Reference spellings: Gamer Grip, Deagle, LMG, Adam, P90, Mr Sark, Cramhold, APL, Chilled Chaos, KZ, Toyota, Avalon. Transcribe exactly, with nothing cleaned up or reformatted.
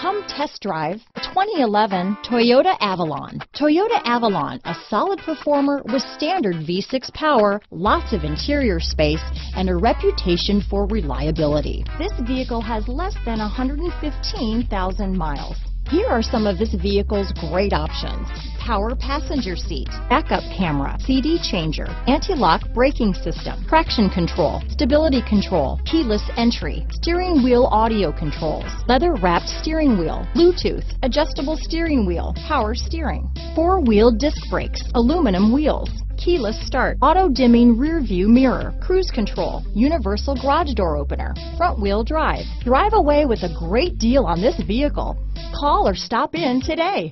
Come test drive twenty eleven Toyota Avalon. Toyota Avalon, a solid performer with standard V six power, lots of interior space, and a reputation for reliability. This vehicle has less than one hundred fifteen thousand miles. Here are some of this vehicle's great options: power passenger seat, backup camera, C D changer, anti-lock braking system, traction control, stability control, keyless entry, steering wheel audio controls, leather-wrapped steering wheel, Bluetooth, adjustable steering wheel, power steering, four-wheel disc brakes, aluminum wheels, keyless start, auto-dimming rear-view mirror, cruise control, universal garage door opener, front-wheel drive. Drive away with a great deal on this vehicle. Call or stop in today.